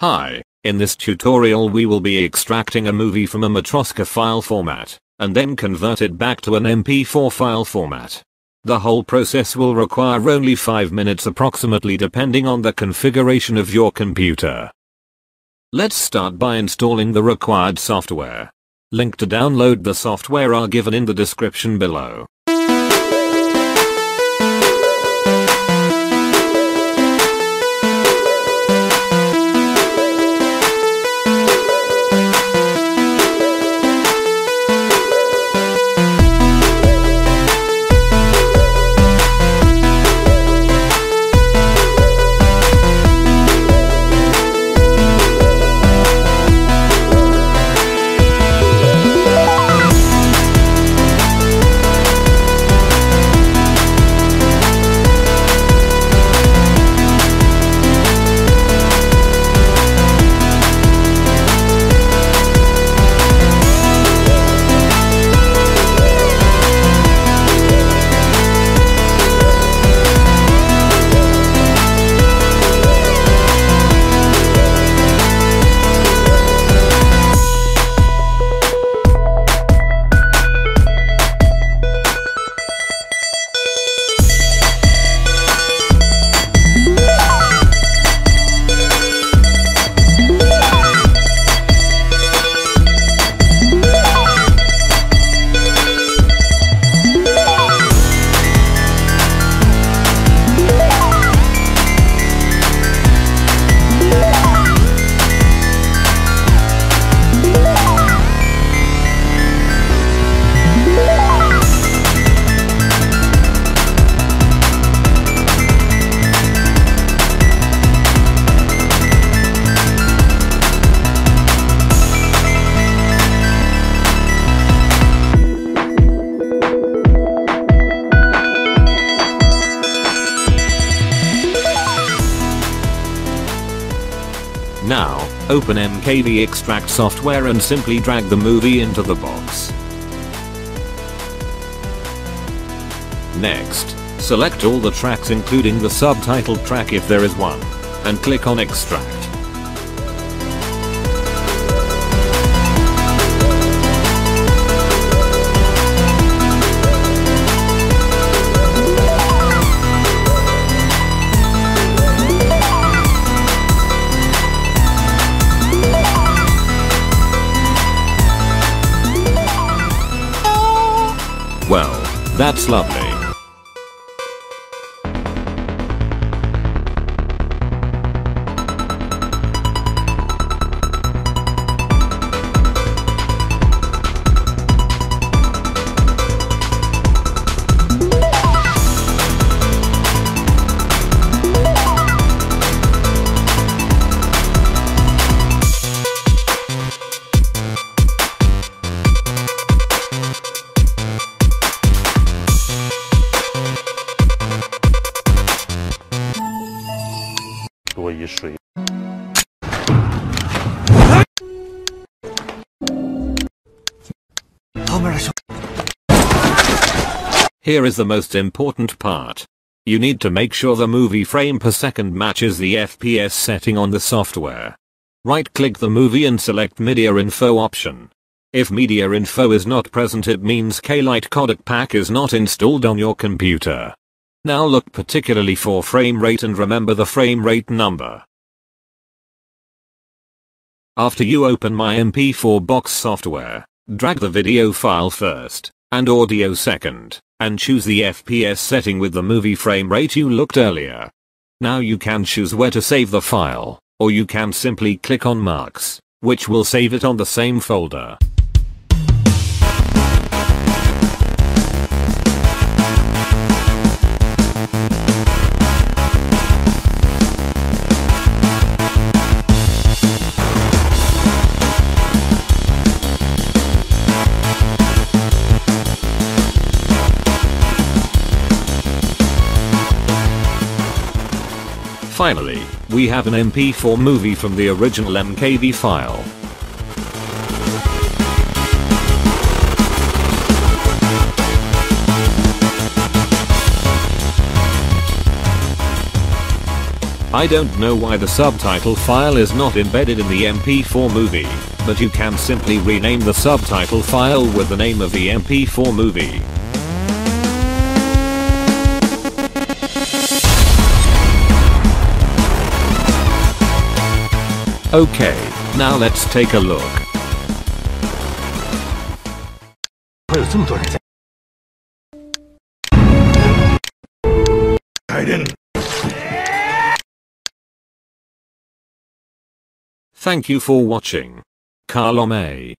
Hi, in this tutorial we will be extracting a movie from a Matroska file format, and then convert it back to an MP4 file format. The whole process will require only 5 minutes approximately, depending on the configuration of your computer. Let's start by installing the required software. Link to download the software are given in the description below. Now, open MKV Extract software and simply drag the movie into the box. Next, select all the tracks including the subtitled track if there is one, and click on Extract. Well, that's lovely. Here is the most important part. You need to make sure the movie frame per second matches the FPS setting on the software. Right-click the movie and select Media Info option. If Media Info is not present, it means K-Lite Codec Pack is not installed on your computer. Now look particularly for frame rate and remember the frame rate number. After you open My MP4 Box software, drag the video file first, and audio second, and choose the FPS setting with the movie frame rate you looked earlier. Now you can choose where to save the file, or you can simply click on Marks, which will save it on the same folder. Finally, we have an MP4 movie from the original MKV file. I don't know why the subtitle file is not embedded in the MP4 movie, but you can simply rename the subtitle file with the name of the MP4 movie. Okay, now let's take a look. Thank you for watching. Kalome.